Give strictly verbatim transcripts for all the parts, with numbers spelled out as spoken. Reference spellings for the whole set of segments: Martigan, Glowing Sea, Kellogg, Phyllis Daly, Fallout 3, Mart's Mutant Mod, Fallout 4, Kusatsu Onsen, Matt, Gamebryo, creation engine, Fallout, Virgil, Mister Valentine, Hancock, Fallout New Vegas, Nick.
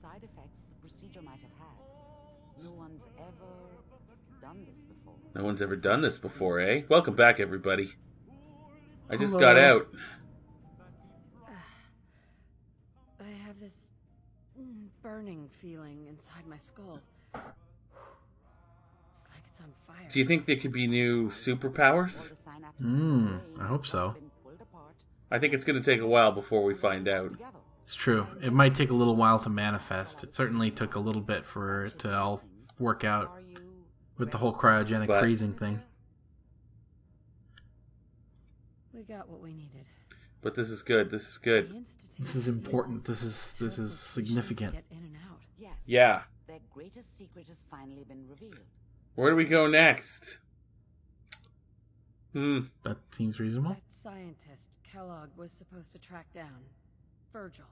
side effects the procedure might have had. No one's ever done this before. No one's ever done this before, eh? Welcome back, everybody. I just Hello. got out. Uh, I have this burning feeling inside my skull. It's like it's on fire. Do you think there could be new superpowers? Hmm, I hope so. I think it's going to take a while before we find out. It's true. It might take a little while to manifest. It certainly took a little bit for it to all work out with the whole cryogenic but, freezing thing. We got what we needed. But this is good. This is good. This is important. This is this is significant. Yeah. Their greatest secret has finally been revealed. Where do we go next? Hmm. That seems reasonable. That scientist Kellogg was supposed to track down Virgil.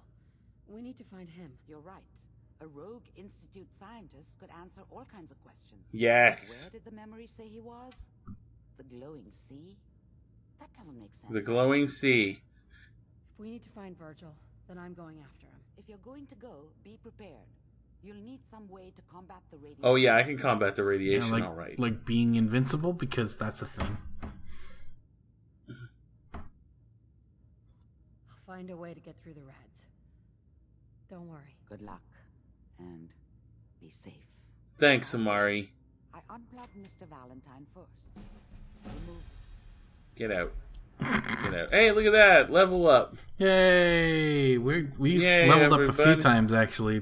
We need to find him. You're right. A rogue institute scientist could answer all kinds of questions. Yes. Where did the memory say he was? The glowing sea? That doesn't make sense. The glowing sea. If we need to find Virgil, then I'm going after him. If you're going to go, be prepared. You'll need some way to combat the radiation. Oh yeah, I can combat the radiation, yeah, like, all right. Like being invincible, because that's a thing. Find a way to get through the rads. Don't worry. Good luck, and be safe. Thanks, Amari. I unplugged Mister Valentine first. Get out. Get out. Hey, look at that! Level up. Yay! We're, we've Yay, leveled everybody. up a few times actually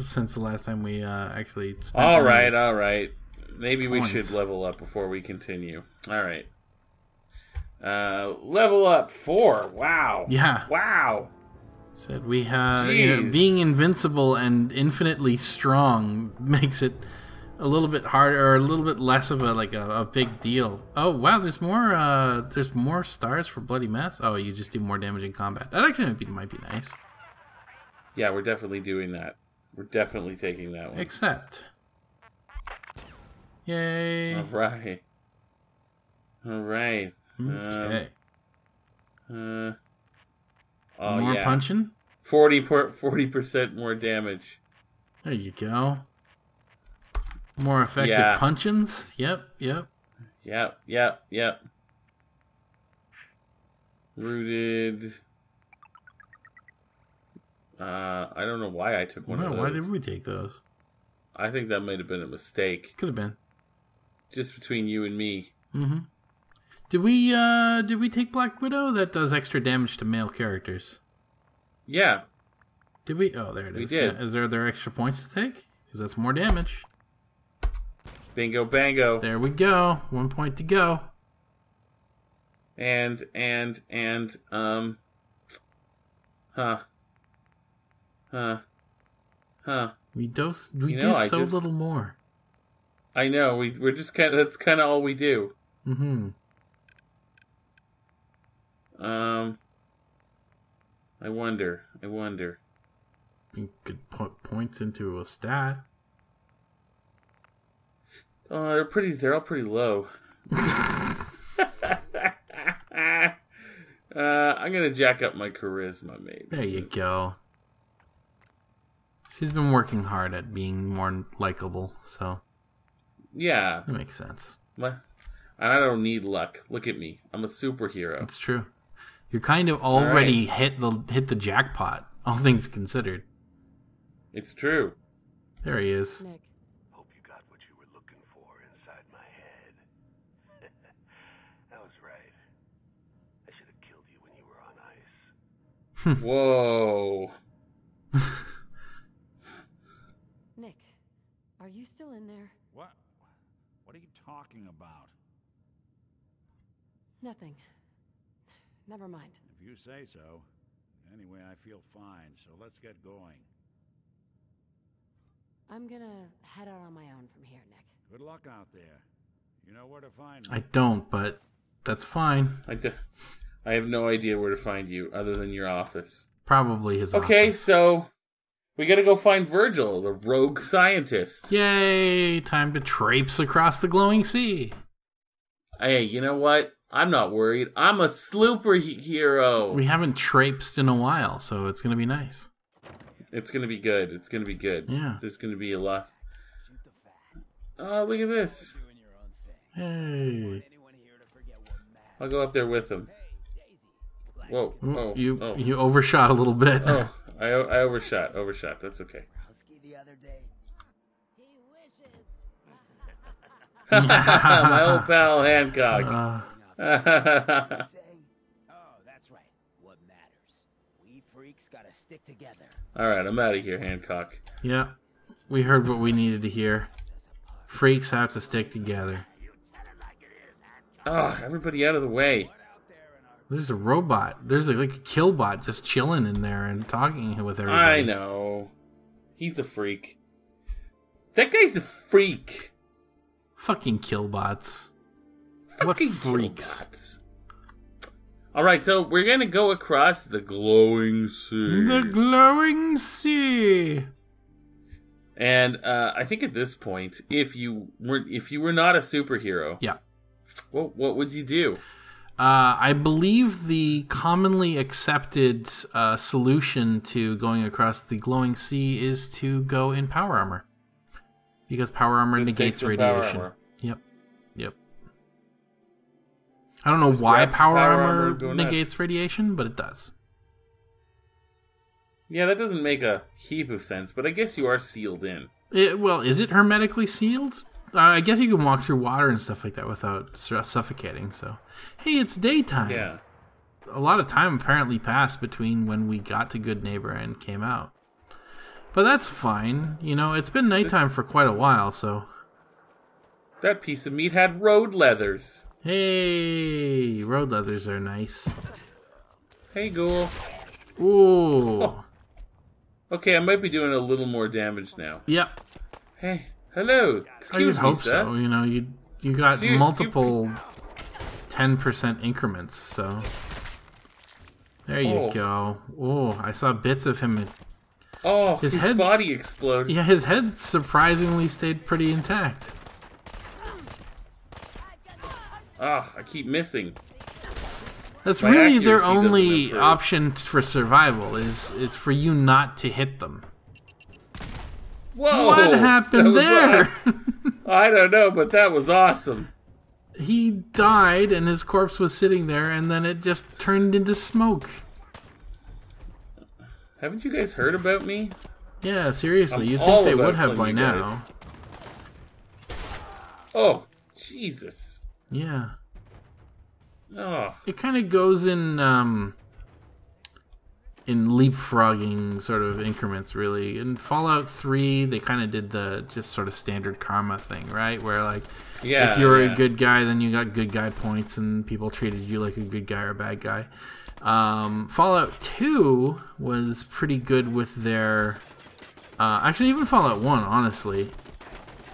since the last time we uh, actually. Spent all right, all right. Maybe points. we should level up before we continue. All right. Uh, level up four. Wow. Yeah. Wow. Said we have you know, being invincible and infinitely strong makes it a little bit harder, or a little bit less of a like a, a big deal. Oh wow, there's more. Uh, there's more stars for bloody mess. Oh, you just do more damage in combat. That actually might be, might be nice. Yeah, we're definitely doing that. We're definitely taking that one. Except. Yay. All right. All right. Okay. Um, uh, oh, more yeah. punching? forty percent more damage. There you go. More effective yeah. punchings? Yep, yep. Yep, yep, yep. Rooted. Uh, I don't know why I took one no, of those. Why did we take those? I think that might have been a mistake. Could have been. Just between you and me. Mm-hmm. Did we, uh, did we take Black Widow? That does extra damage to male characters. Yeah. Did we? Oh, there it is. We did. Yeah. Is there other extra points to take? Because that's more damage. Bingo bango. There we go. One point to go. And, and, and, um... Huh. Huh. Huh. We do, we you know, do I so just, little more. I know. We, we're just kind of... That's kind of all we do. Mm-hmm. Um, I wonder. I wonder. You could put points into a stat. Oh, they're pretty. They're all pretty low. uh, I'm gonna jack up my charisma, maybe. There you go. She's been working hard at being more likable, so yeah, that makes sense. What? I don't need luck. Look at me. I'm a superhero. It's true. You're kind of already right. hit the hit the jackpot, all things considered. It's true. There he is. Nick. Hope you got what you were looking for inside my head. That was right. I should have killed you when you were on ice. Whoa. Nick, are you still in there? What? What are you talking about? Nothing. Never mind. If you say so. Anyway, I feel fine, so let's get going. I'm gonna head out on my own from here, Nick. Good luck out there. You know where to find me. I don't, but that's fine. I, do I have no idea where to find you, other than your office. Probably his okay, office. Okay, so we gotta go find Virgil, the rogue scientist. Yay! Time to traipse across the glowing sea. Hey, you know what? I'm not worried. I'm a slooper hero. We haven't traipsed in a while, so it's going to be nice. It's gonna be good. It's gonna be good. Yeah. There's gonna be a lot. Oh, look at this. Hey. I'll go up there with him. Whoa. Oh, you oh. you overshot a little bit. Oh, I I overshot. Overshot. That's okay. My old pal Hancock. Uh. All right, I'm out of here, Hancock. Yeah, we heard what we needed to hear. Freaks have to stick together. Oh, everybody out of the way. There's a robot. There's a, like a killbot just chilling in there and talking with everybody. I know. He's a freak. That guy's a freak. Fucking killbots. Fucking what freaks. Killbots. Alright, so we're gonna go across the glowing sea. The glowing sea. And uh, I think at this point, if you were if you were not a superhero, yeah, what what would you do? Uh, I believe the commonly accepted uh, solution to going across the glowing sea is to go in power armor, because power armor Just negates radiation. Power armor. Yep. Yep. I don't know Just why power, power armor, armor negates radiation, but it does. Yeah, that doesn't make a heap of sense, but I guess you are sealed in. It, well, is it hermetically sealed? Uh, I guess you can walk through water and stuff like that without suffocating, so... Hey, it's daytime! Yeah. A lot of time apparently passed between when we got to Good Neighbor and came out. But that's fine. You know, it's been nighttime this... for quite a while, so... That piece of meat had road leathers. Hey, road leathers are nice. Hey, ghoul. Ooh. Oh. Okay, I might be doing a little more damage now. Yep. Hey, hello. Excuse me, sir. I hope so. You know, you you got you, multiple ten percent increments, so there you oh. go. Oh, I saw bits of him. Oh, his, his head, body exploded. Yeah, his head surprisingly stayed pretty intact. Ah, oh, I keep missing. That's My really their only option for survival is is for you not to hit them. Whoa! What happened there? Awesome. I don't know, but that was awesome. He died, and his corpse was sitting there, and then it just turned into smoke. Haven't you guys heard about me? Yeah, seriously, I'm you'd think they would have by now. Oh, Jesus. Yeah. Oh. It kind of goes in um, in leapfrogging sort of increments, really. In Fallout three, they kind of did the just sort of standard karma thing, right? Where, like, yeah, if you were yeah. a good guy, then you got good guy points, and people treated you like a good guy or a bad guy. Um, Fallout two was pretty good with their... Uh, actually, even Fallout one, honestly...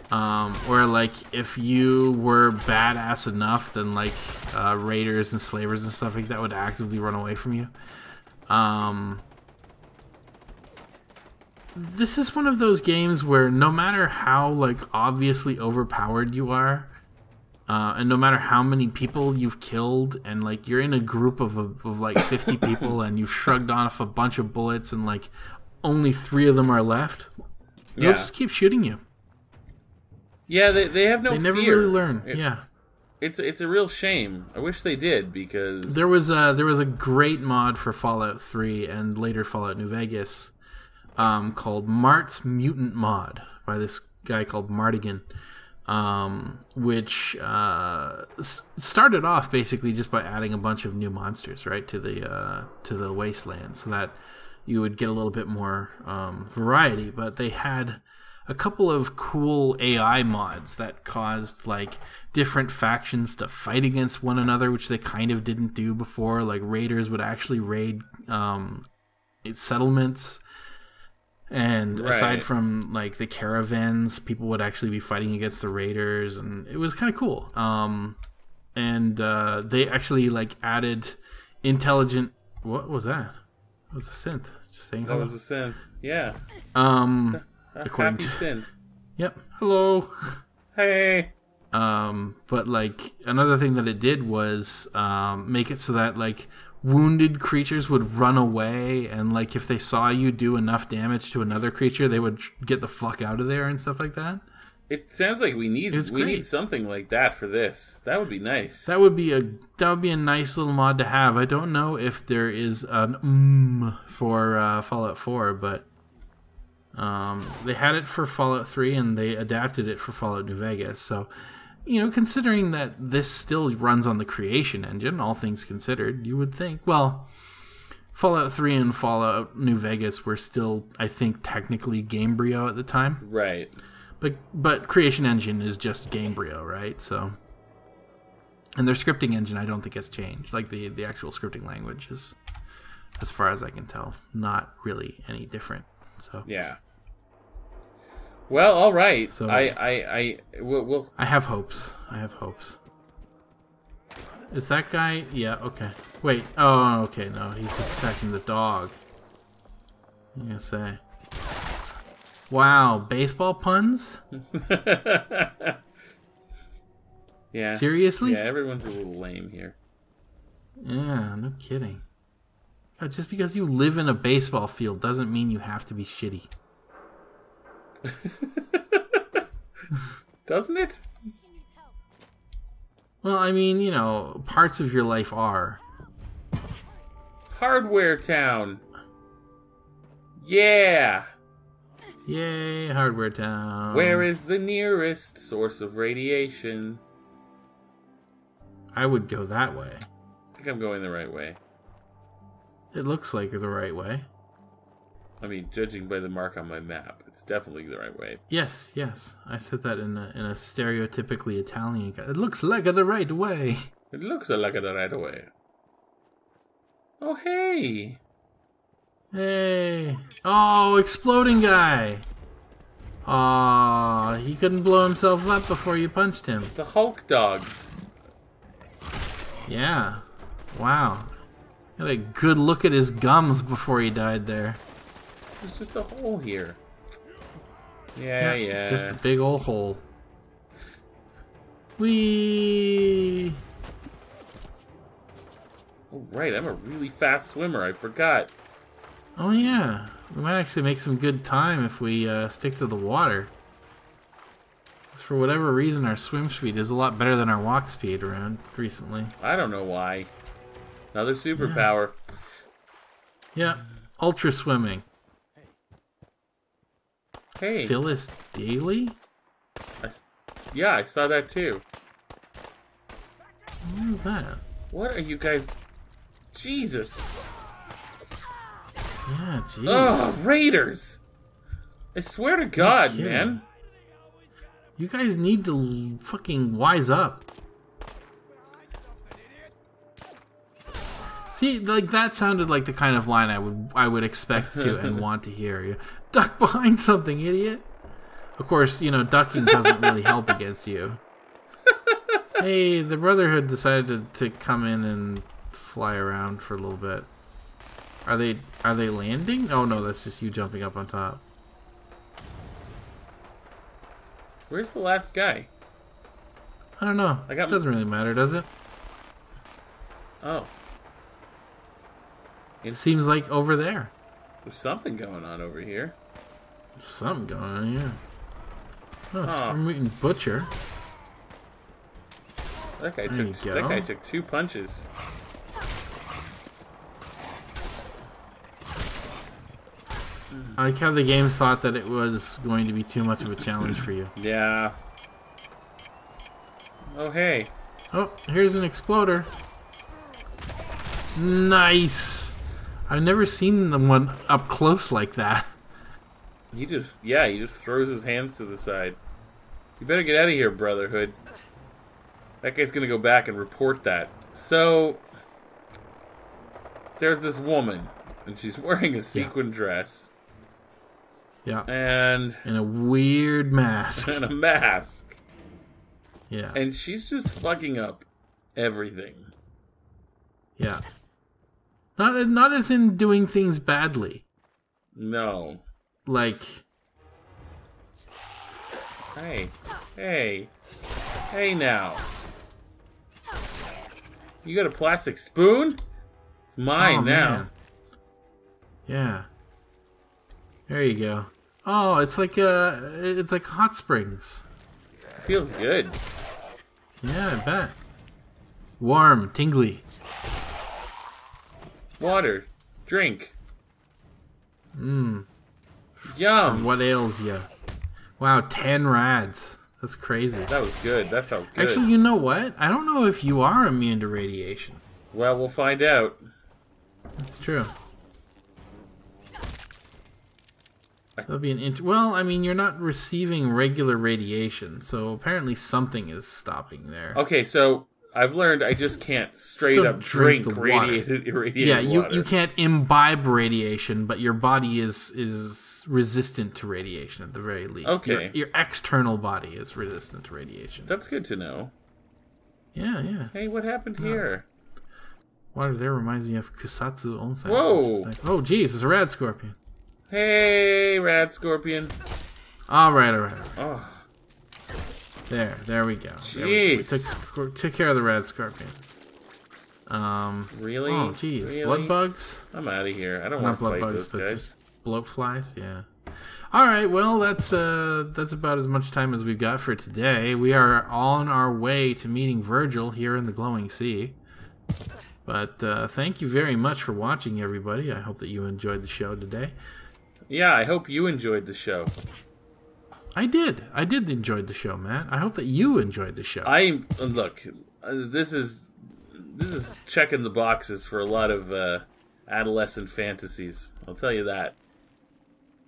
Um, where, like, if you were badass enough, then, like, uh, raiders and slavers and stuff like that would actively run away from you. Um, this is one of those games where no matter how, like, obviously overpowered you are, uh, and no matter how many people you've killed, and, like, you're in a group of, of, of like, fifty people, and you've shrugged off a bunch of bullets, and, like, only three of them are left, they'll yeah. just keep shooting you. Yeah, they they have no fear. They never fear. really learn. It, yeah, it's it's a real shame. I wish they did, because there was a there was a great mod for Fallout three and later Fallout New Vegas, um, called Mart's Mutant Mod by this guy called Martigan, um, which uh, started off basically just by adding a bunch of new monsters right to the uh, to the wasteland, so that you would get a little bit more um, variety. But they had a couple of cool A I mods that caused, like, different factions to fight against one another, which they kind of didn't do before. Like, raiders would actually raid um, its settlements, and right. aside from, like, the caravans, people would actually be fighting against the raiders, and it was kind of cool. Um, and uh, they actually, like, added intelligent... What was that? That was a synth. Just saying. That was a synth, yeah. Um... According Happy to, sin. Yep. Hello. Hey. Um, but like another thing that it did was um, make it so that like wounded creatures would run away, and like if they saw you do enough damage to another creature, they would get the fuck out of there and stuff like that. It sounds like we need we great. need something like that for this. That would be nice. That would be a that would be a nice little mod to have. I don't know if there is an mm for uh, Fallout four, but um, they had it for Fallout three and they adapted it for Fallout New Vegas. So, you know, considering that this still runs on the Creation engine, all things considered, you would think, well, Fallout three and Fallout New Vegas were still, I think, technically Gamebryo at the time. Right. But but Creation Engine is just Gamebryo, right? So, and their scripting engine, I don't think has changed. Like the the actual scripting language is, as far as I can tell, not really any different. So yeah. Well, all right. So I I I we'll, we'll... I have hopes. I have hopes. Is that guy? Yeah. Okay. Wait. Oh. Okay. No, he's just attacking the dog. I'm gonna say. Wow, baseball puns? Yeah. Seriously? Yeah, everyone's a little lame here. Yeah, no kidding. God, just because you live in a baseball field doesn't mean you have to be shitty. Doesn't it? Well, I mean, you know, parts of your life are. Hardware Town. Yeah. Yay, Hardware Town. Where is the nearest source of radiation? I would go that way. I think I'm going the right way. It looks like the right way. I mean, judging by the mark on my map, it's definitely the right way. Yes, yes. I said that in a, in a stereotypically Italian guy. It looks like the right way. It looks like the right way. Oh, hey. Hey! Oh, exploding guy! Aww, he couldn't blow himself up before you punched him. The Hulk dogs. Yeah. Wow. Got a good look at his gums before he died there. There's just a hole here. Yeah, yeah. yeah. Just a big old hole. Whee! Oh, right, I'm a really fast swimmer, I forgot. Oh yeah, we might actually make some good time if we uh, stick to the water. For whatever reason, our swim speed is a lot better than our walk speed around recently. I don't know why. Another superpower. Yeah, yeah. Ultra swimming. Hey. Phyllis Daly? I, yeah, I saw that too. What is that? What are you guys... Jesus! Yeah, geez. Ugh, Raiders! I swear to God, man. You guys need to fucking wise up. See, like that sounded like the kind of line I would I would expect to and want to hear. You duck behind something, idiot. Of course, you know ducking doesn't really help against you. Hey, the Brotherhood decided to, to come in and fly around for a little bit. Are they are they landing? Oh no, that's just you jumping up on top. Where's the last guy? I don't know. I got it doesn't really matter, does it? Oh. It seems like over there. There's something going on over here. Something going on, yeah. Oh, it's oh. Mutant Butcher. That guy there took that guy took two punches. I like how the game thought that it was going to be too much of a challenge for you. Yeah. Oh, hey. Oh, here's an exploder. Nice! I've never seen the one up close like that. He just, yeah, he just throws his hands to the side. You better get out of here, Brotherhood. That guy's gonna go back and report that. So, there's this woman, and she's wearing a sequin yeah. dress. Yeah. And... and a weird mask. And a mask. Yeah. And she's just fucking up everything. Yeah. Not, not as in doing things badly. No. Like... Hey. Hey. Hey now. You got a plastic spoon? mine oh, now. Man. Yeah. There you go. Oh, it's like uh, it's like hot springs. It feels good. Yeah, I bet. Warm, tingly. Water, drink. Mmm. Yum. From what ails ya? Wow, ten rads. That's crazy. That was good. That felt good. Actually, you know what? I don't know if you are immune to radiation. Well, we'll find out. That's true. That'll be an int- well, I mean, you're not receiving regular radiation, so apparently something is stopping there. Okay, so I've learned I just can't straight Still up drink, drink radiated radiation. Yeah, you, water. you can't imbibe radiation, but your body is is resistant to radiation at the very least. Okay. Your, your external body is resistant to radiation. That's good to know. Yeah, yeah. Hey, what happened here? Oh. Water there reminds me of Kusatsu Onsen. Whoa! Nice. Oh, geez, it's a rad scorpion. Hey, Rad Scorpion. Alright, alright. Oh. There, there we go. Jeez. There we, we took, took care of the Rad Scorpions. Um, really? Oh, jeez. Really? Blood bugs? I'm out of here. I don't want to fight bugs, those but guys. Just bloat flies, yeah. Alright, well, that's, uh, that's about as much time as we've got for today. We are on our way to meeting Virgil here in the Glowing Sea. But uh, thank you very much for watching, everybody. I hope that you enjoyed the show today. Yeah, I hope you enjoyed the show. I did. I did enjoy the show, Matt. I hope that you enjoyed the show. I look, this is this is checking the boxes for a lot of uh, adolescent fantasies. I'll tell you that.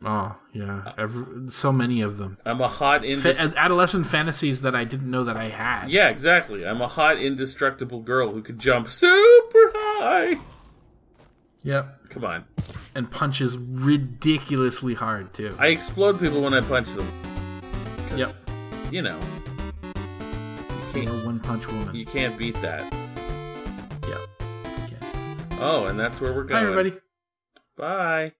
Oh, yeah. Every, so many of them. I'm a hot... As adolescent fantasies that I didn't know that I had. Yeah, exactly. I'm a hot, indestructible girl who could jump super high. Yep. Come on. And punches ridiculously hard, too. I explode people when I punch them. Yep. You know. You can't, one-punch woman. You can't beat that. Yep. Okay. Oh, and that's where we're going. Bye, everybody. Bye.